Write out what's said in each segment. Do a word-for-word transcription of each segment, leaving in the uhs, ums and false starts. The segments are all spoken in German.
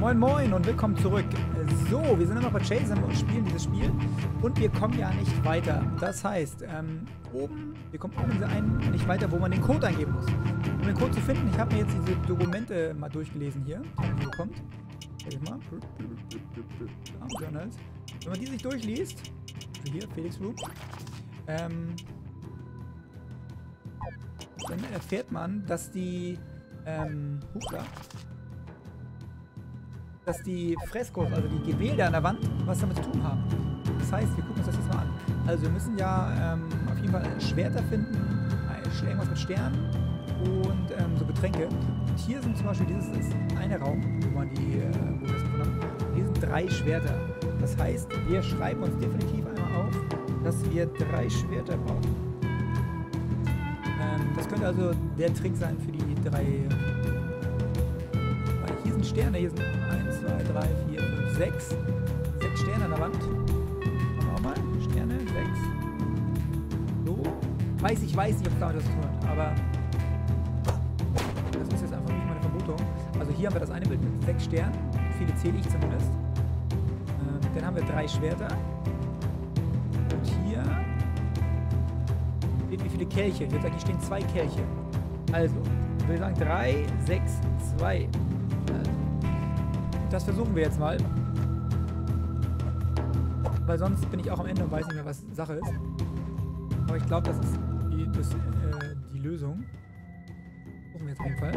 Moin Moin und willkommen zurück. So, wir sind immer noch bei Chasm und spielen dieses Spiel und wir kommen ja nicht weiter. Das heißt, ähm, oben, wir kommen oben ein, nicht weiter, wo man den Code eingeben muss. Um den Code zu finden, ich habe mir jetzt diese Dokumente mal durchgelesen hier, die man bekommt. Guck mal. Wenn man die sich durchliest, hier, Felix Loop, ähm, dann erfährt man, dass die, ähm, Hupla, dass die Freskos, also die Gemälde an der Wand, was damit zu tun haben. Das heißt, wir gucken uns das jetzt mal an. Also wir müssen ja ähm, auf jeden Fall Schwerter finden, irgendwas mit Sternen und ähm, so Getränke. Und hier sind zum Beispiel, dieses ist ein Raum, wo man die äh, wo wir das gefunden haben. Hier sind drei Schwerter. Das heißt, wir schreiben uns definitiv einmal auf, dass wir drei Schwerter brauchen. Ähm, das könnte also der Trick sein für die drei. Weil hier sind Sterne, hier sind eins, zwei, drei, vier, fünf, sechs. sechs Sterne an der Wand. Machen wir auch mal. Sterne, sechs. So. Weiß ich, weiß nicht, ob damit das tun hat, aber das ist jetzt einfach nicht meine Vermutung. Also hier haben wir das eine Bild mit sechs Sternen. Viele zähle ich zumindest. Ähm, dann haben wir drei Schwerter. Und hier steht wie viele Kelche. Jetzt sage ich, stehen zwei Kelche. Also, ich würde sagen drei, sechs, zwei. Das versuchen wir jetzt mal. Weil sonst bin ich auch am Ende und weiß nicht mehr, was Sache ist. Aber ich glaube, das ist die, das, äh, die Lösung. Suchen wir jetzt auf jeden Fall.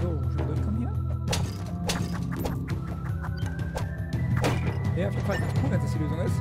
So, schon willkommen hier. Ja, auf jeden Fall ist cool, wenn das die Lösung ist.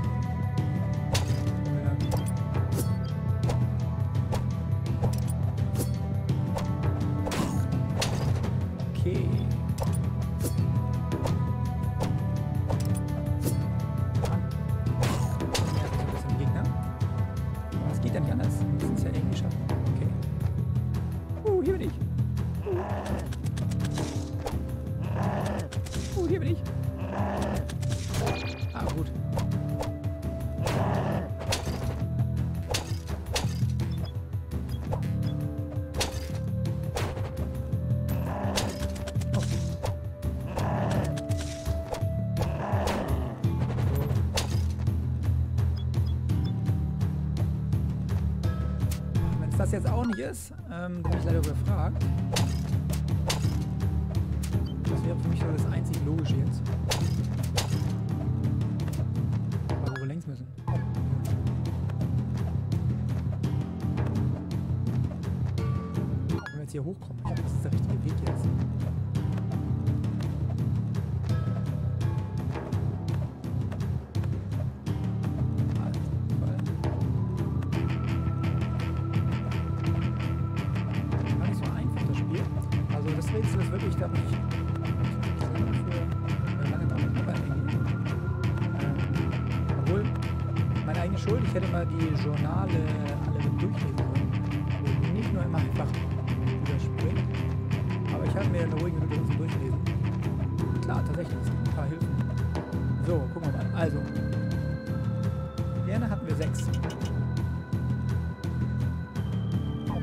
Das jetzt auch nicht ist, ähm, bin ich leider überfragt. Das wäre für mich nur das einzig Logische jetzt. Aber wo wir längs müssen. Wenn wir jetzt hier hochkommen, ich glaube, das ist der richtige Weg jetzt. Ich hätte mal die Journale alle mit durchlesen können. Und nicht nur immer einfach überspringen. Aber ich habe mir eine ruhige Minute zum Durchlesen. Klar, tatsächlich, es gibt ein paar Hilfen. So, gucken wir mal. Also, gerne hatten wir sechs. Ja.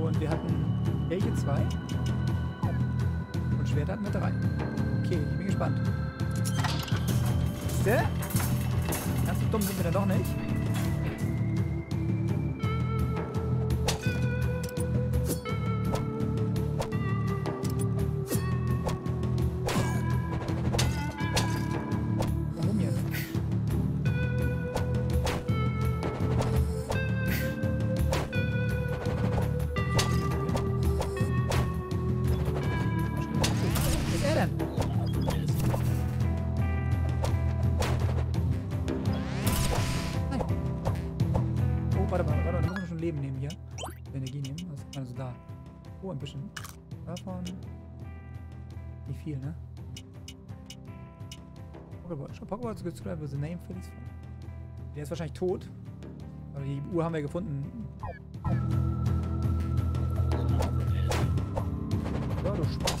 Und wir hatten welche zwei. Und Schwerter hatten wir drei. Okay, ich bin gespannt. Siehste? Ganz so dumm sind wir dann doch nicht. Leben nehmen hier. Energie nehmen. Also da. Oh, ein bisschen. Davon. Nicht viel, ne? Pokéball. Pokéball ist described with the name Felix. Der ist wahrscheinlich tot. Aber die Uhr haben wir gefunden. Ja, du Spaß.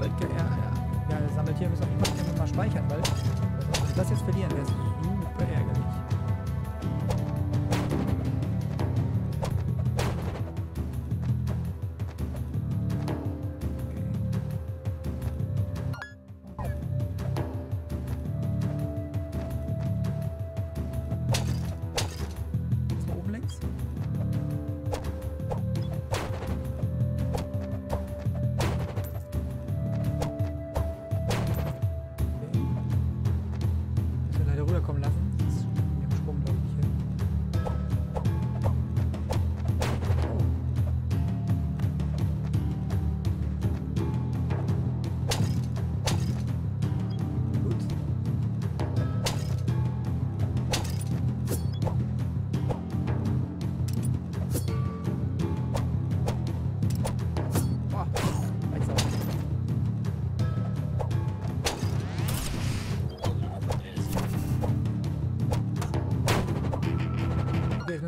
Gold, ja, ja. Ja, das sammelt hier, müssen wir auf jeden Fall mal speichern, weil wenn wir das jetzt verlieren, wäre es super ärgerlich.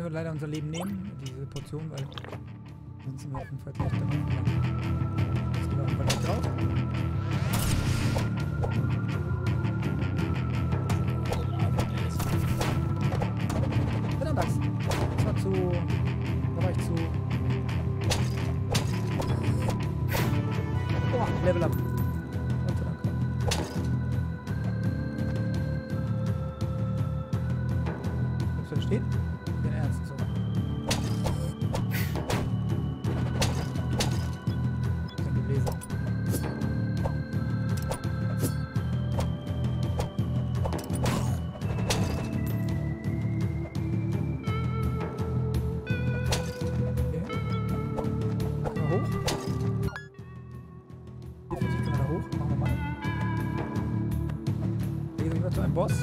Leider unser Leben nehmen, diese Portion, weil sonst sind wir auf jeden Fall gleich drauf. Jetzt sind wir auf jeden Fall gleich drauf. Genau das. Das war zu... Da war ich zu... Oh, Level Up. Boss. Das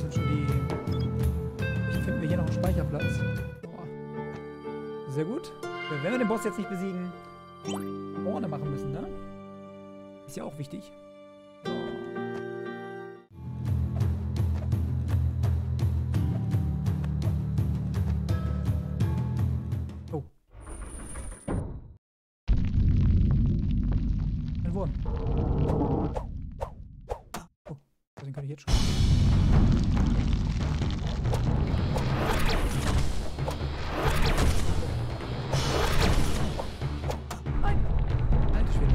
sind schon die... Ich finde mir hier noch einen Speicherplatz. Boah. Sehr gut. Wenn wir den Boss jetzt nicht besiegen, vorne machen müssen, ne? Ist ja auch wichtig. Oh. Ein Wurm. Den kann ich jetzt schon. Nein! Alte Schwede.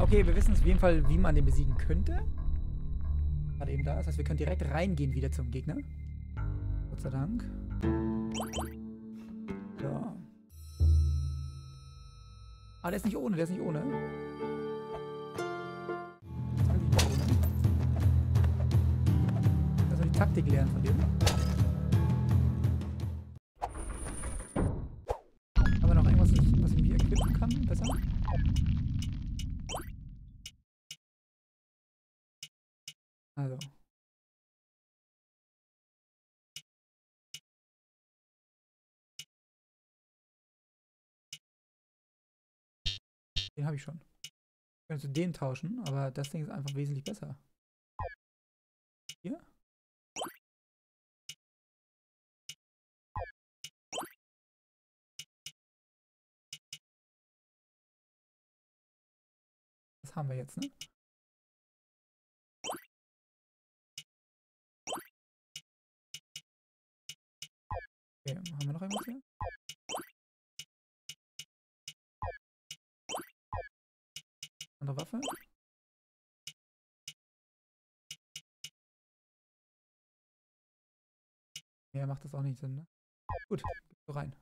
Okay, wir wissen es auf jeden Fall, wie man den besiegen könnte. Gerade eben da. Das heißt, wir können direkt reingehen wieder zum Gegner. Gott sei Dank. So. Ah, der ist nicht ohne, der ist nicht ohne. Also die Taktik lernen von dem. Haben wir noch irgendwas, was ich mir equippen kann? Besser? Also. Den habe ich schon. Ich kann zu dem tauschen, aber das Ding ist einfach wesentlich besser. Hier? Das haben wir jetzt, ne? Okay, haben wir noch irgendwas hier? Andere Waffe? Ja, macht das auch nicht Sinn, ne? Gut, geh so rein.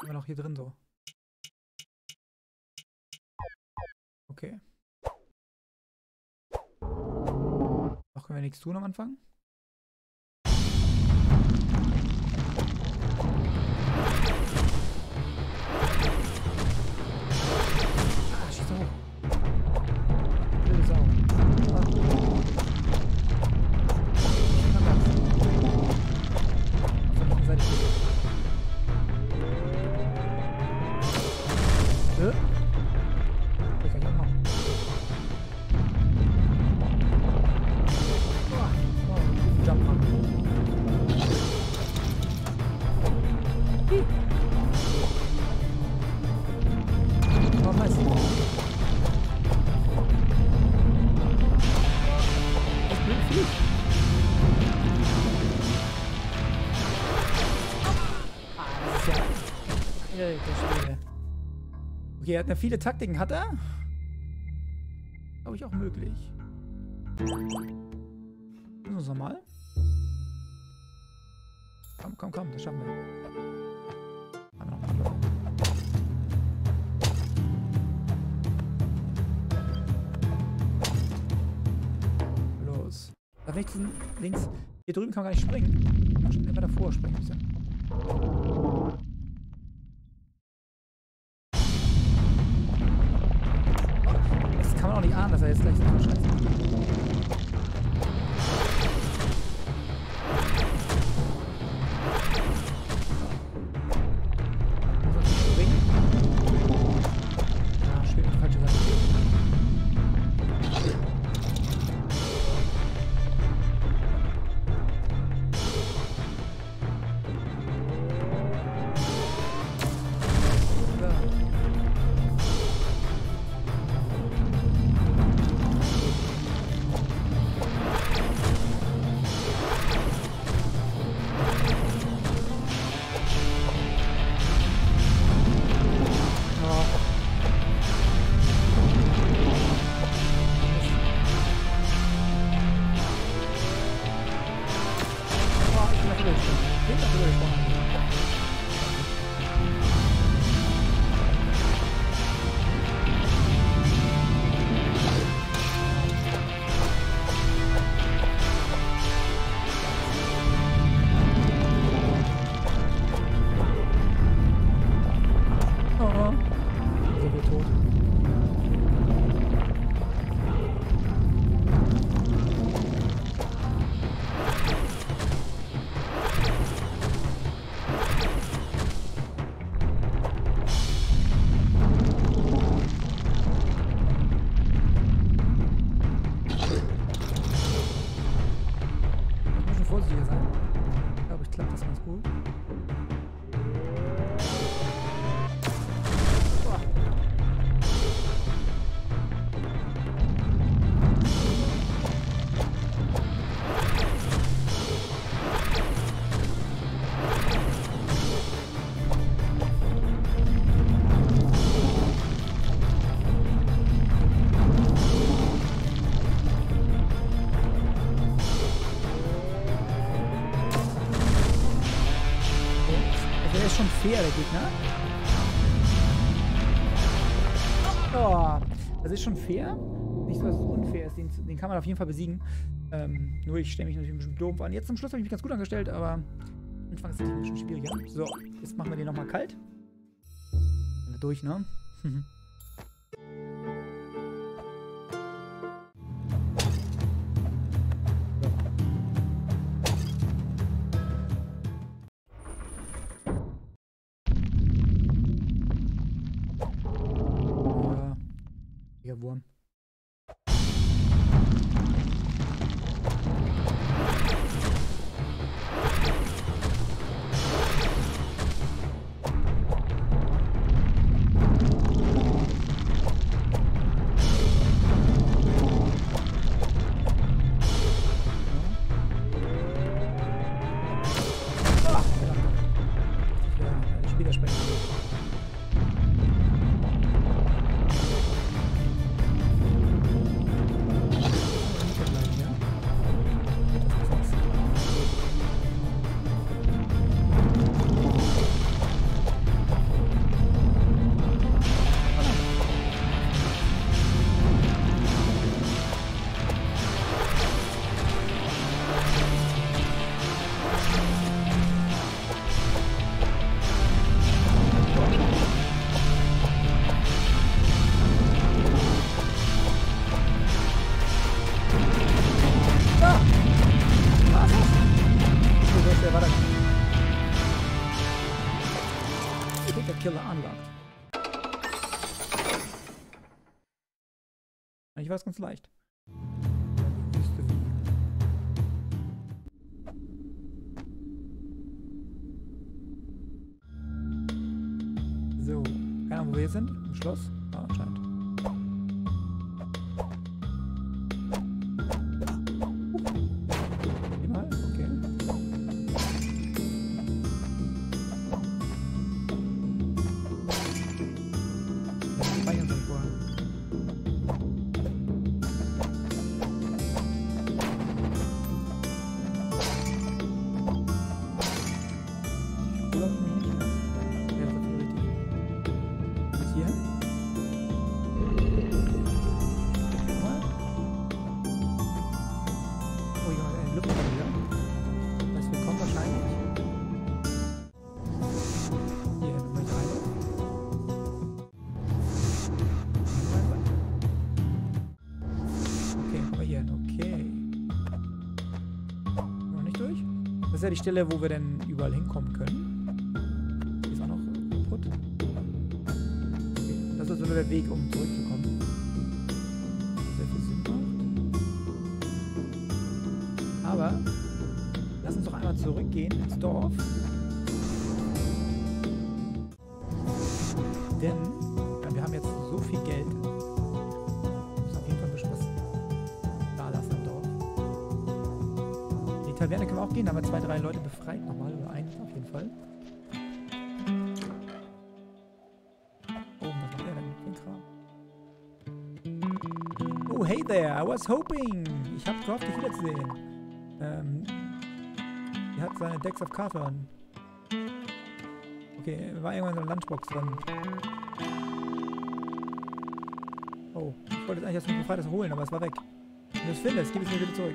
Haben wir noch hier drin so. Okay. Noch können wir nichts tun am Anfang? Hä? Ich kann nicht machen. Oh, oh, Jump machen. Oh, nice. Das bringt viel. Ah, das ist ja... Ey, das Spiel. Okay, er hat ja viele Taktiken. Hat er? Glaube ich auch möglich. Müssen wir es nochmal? Komm, komm, komm, das schaffen wir. Haben wir noch mal. Los. Da rechts, links. Hier drüben kann man gar nicht springen. Man muss immer davor springen müssen. Kann man auch nicht ahnen, dass er jetzt gleich so einen Scheiß macht. Ah, schön, falsche Seite. Der Gegner. Oh, das ist schon fair. Nicht so, dass es unfair ist. Den, den kann man auf jeden Fall besiegen. Ähm, nur ich stelle mich natürlich ein bisschen doof an. Jetzt zum Schluss habe ich mich ganz gut angestellt, aber am Anfang ist es ein bisschen schwieriger. So, jetzt machen wir den nochmal kalt. Durch, ne? Wurm. Thank you. Eigentlich war es ganz leicht. So, keine Ahnung, wo wir jetzt sind. Im Schloss. Ah, anscheinend. Das ist ja die Stelle, wo wir denn überall hinkommen können. Hier ist auch noch kaputt. Okay. Das ist also der Weg, um zurückzukommen. Sehr viel Sinn macht. Aber lass uns doch einmal zurückgehen ins Dorf. Denn ja, wir haben jetzt so viel Geld. Taverne können wir auch gehen, da haben wir zwei, drei Leute befreit nochmal, oder einen auf jeden Fall. Oh, was macht der denn mit dem Kram? Oh, hey there, I was hoping. Ich hab gehofft, dich wiederzusehen. Ähm, er hat seine Decks of Cards an. Okay, war irgendwann so eine Lunchbox dran. Oh, ich wollte jetzt eigentlich aus dem Befreites holen, aber es war weg. Wenn du es findest, gib es mir bitte zurück.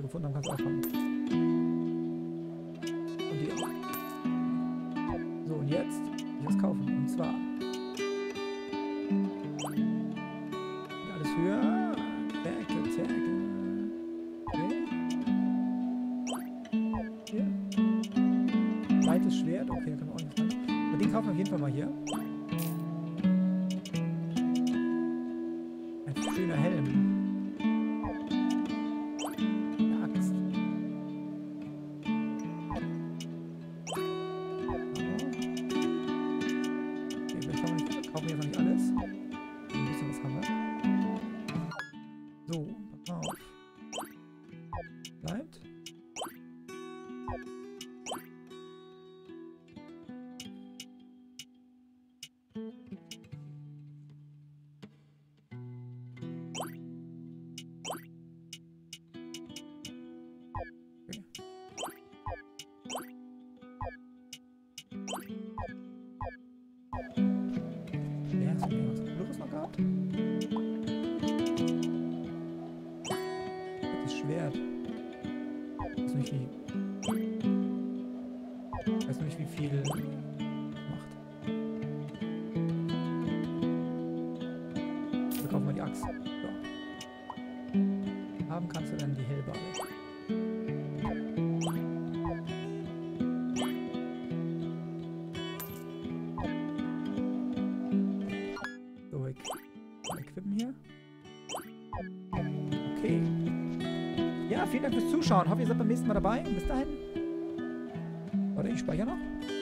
Gefunden haben, kannst du anfangen. Und die auch. So, und jetzt will ich das kaufen. Und zwar alles höher. Back, attack. Okay. Hier. Weites Schwert. Okay, da können wir auch nicht rein. Und den kaufen wir auf jeden Fall mal hier. Ein schöner Helm. Kannst du dann die Hilfe so, wir equippen hier. Okay. Ja, vielen Dank fürs Zuschauen. Hoffe, ihr seid beim nächsten Mal dabei. Und bis dahin. Warte, ich speichere noch.